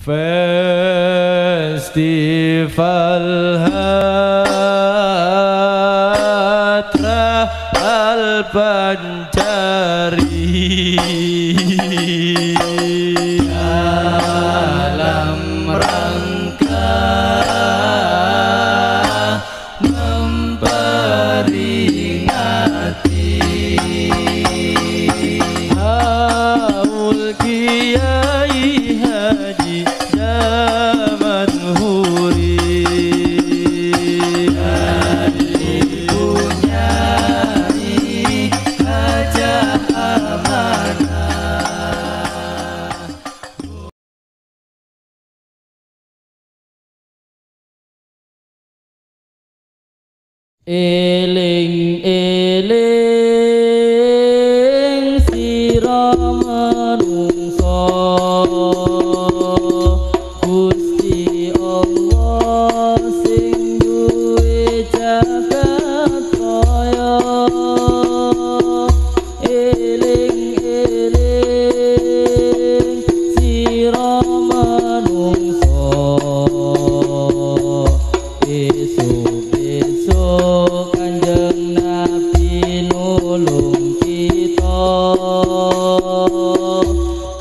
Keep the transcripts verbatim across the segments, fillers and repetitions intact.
Festival Hatra Al-Pancari dalam rangka memperingati Haul Kiai Haji Damat Huri dan ibunya Hajah Amanah. Eling eling sira manungsa Gusti Allah sing duwe jagat kaya eling eling sira manungsa esuk esuk Kanjeng Nabi nulung kita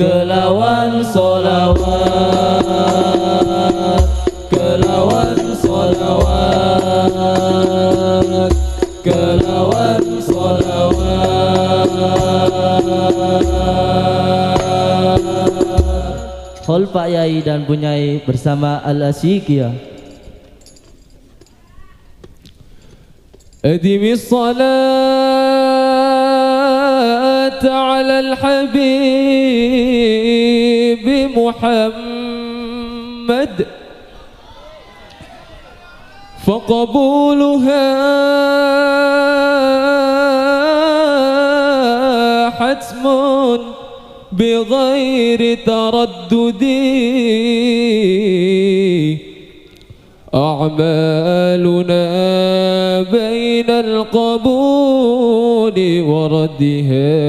kelawan solawat kelawan solawat kelawan solawat. Hol Pak Yai dan Bunyai bersama Al-Asyiqiyah. أدم الصلاة على الحبيب محمد فقبولها حتم بغير تردد أعمالنا بين القبول وردها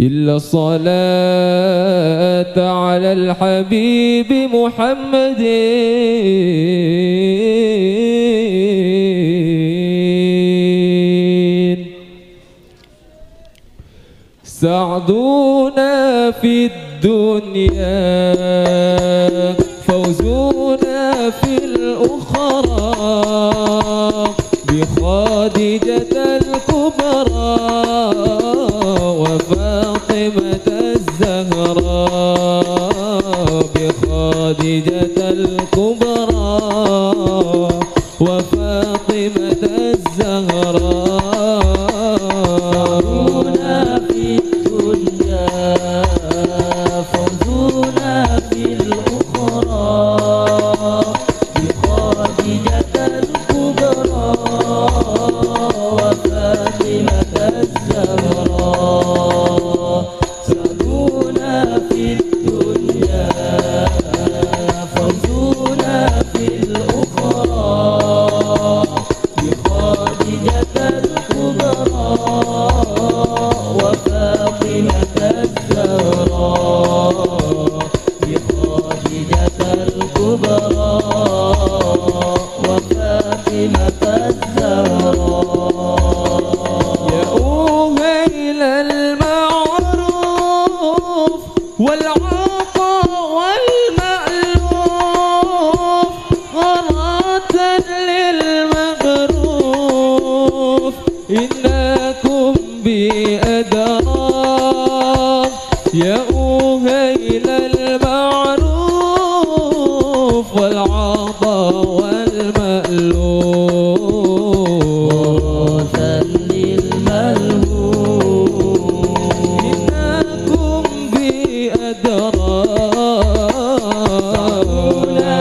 إلا الصلاة على الحبيب محمد سعدونا في الدنيا فوزنا في الأخرى بخديجة الكبرى وفاطمة الزهراء بخديجة الكبرى وفاطمة الزهراء يا أهيل المعروف والعطاء والمألوف وراثا للملهوف إنكم بأدرى سعدونا في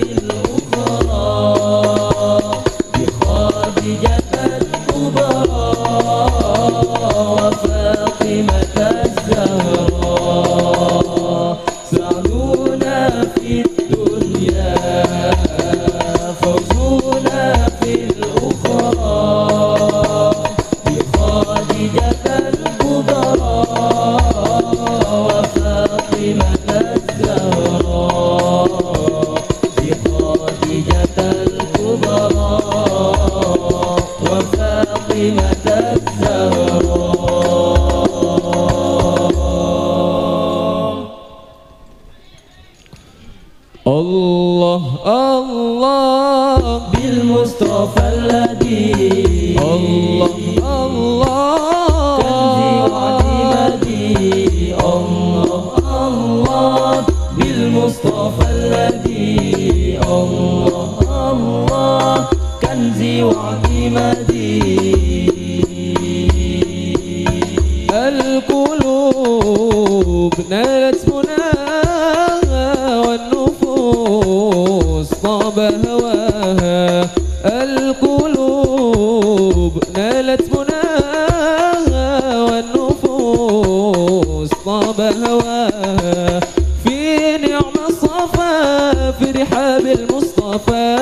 الدنيا فوزونا في الأخرى بخديجة وفاطمة الزهراء سعدونا في الدنيا فوزونا في الأخرى بخديجة فاطمة الزهراء. الله الله بالمصطفى الذي الله الله كنزي وعتمدي. الله الله بالمصطفى الذي الله الله كنزي وعتمدي. القلوب نالت مناها والنفوس طاب هواها. القلوب نالت مناها والنفوس طاب هواها. في نعم الصفا في رحاب المصطفى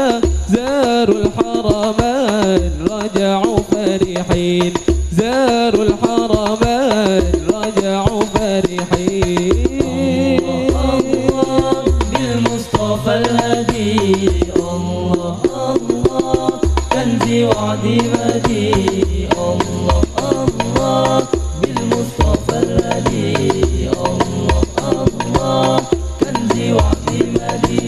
زاروا الحرمان رجعوا فرحين. زاروا الحرمان رجعوا فرحين. الله الله بالمصطفى الهادي. الله الله كنزي وعديمتي. الله الله بالمصطفى الهادي. الله الله كنزي وعديمتي.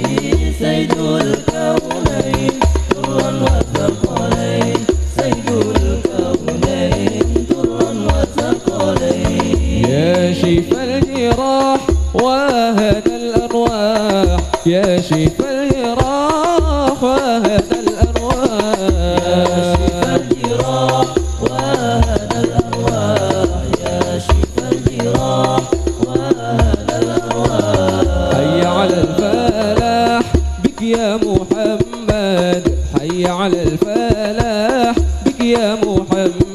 سيد الكونين درا وثقلين. سيد الكونين درا وثقلين. يا شفا الجراح وهدى الأرواح. يا شفا الجراح وهدى الأرواح. يا شفا الجراح وهدى الأرواح. يا شفا الجراح وهدى الأرواح. حي على الفلاح بك يا محمد. حي على الفلاح بك يا محمد.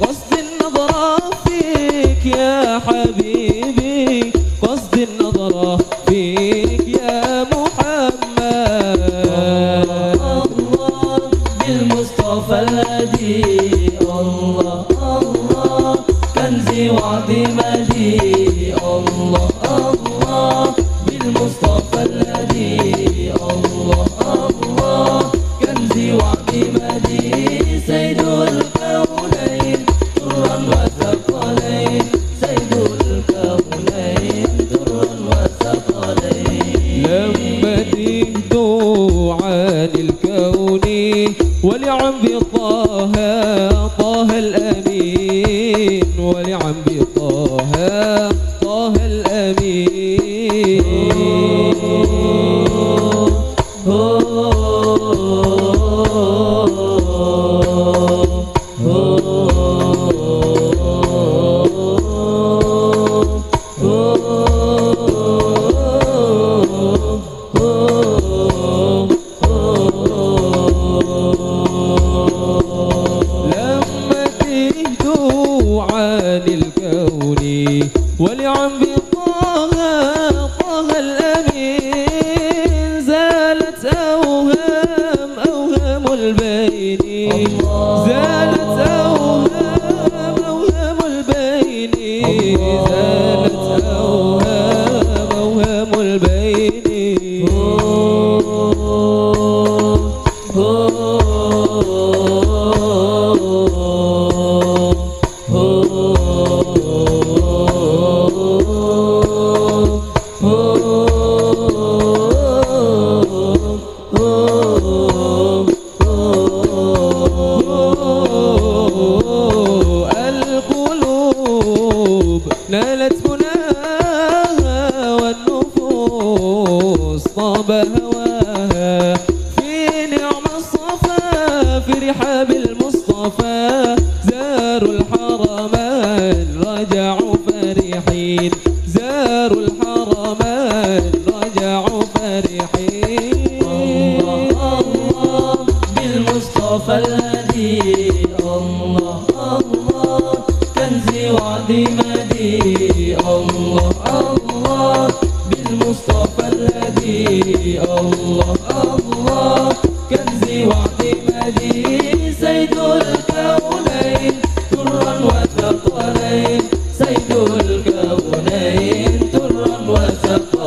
قصد النظرة فيك يا حبيبي. قصد النظرة فيك يا محمد. الله الله بالمصطفى الهادي. الله الله كنزي وعتمدي. الله الله بالمصطفى الهادي. الله الله كنزي وعتمدي. سيد الكونين درا وثقلين. سيد الكونين درا وثقلين. لما تهدوا عن الكون ولعن بطه طه الامين. ولعن بطه طه الامين. ولعن بطه طه الأمين. زالت أوهام أوهام البين. زالت أوهام أوهام البين. زالت أوهام أوهام البين. نالت مناها والنفوس طاب هواها. في نعم الصفا في رحاب المصطفى زاروا الحرمان رجعوا فرحين. زاروا الحرمان رجعوا فرحين. الله الله بالمصطفى الهادي. الله الله كنزي وعتمدي. الله الله بالمصطفى الذي. الله الله كنزي وعتمدي. سيد الكونين درا وثقلين. سيد الكونين درا وثقلين.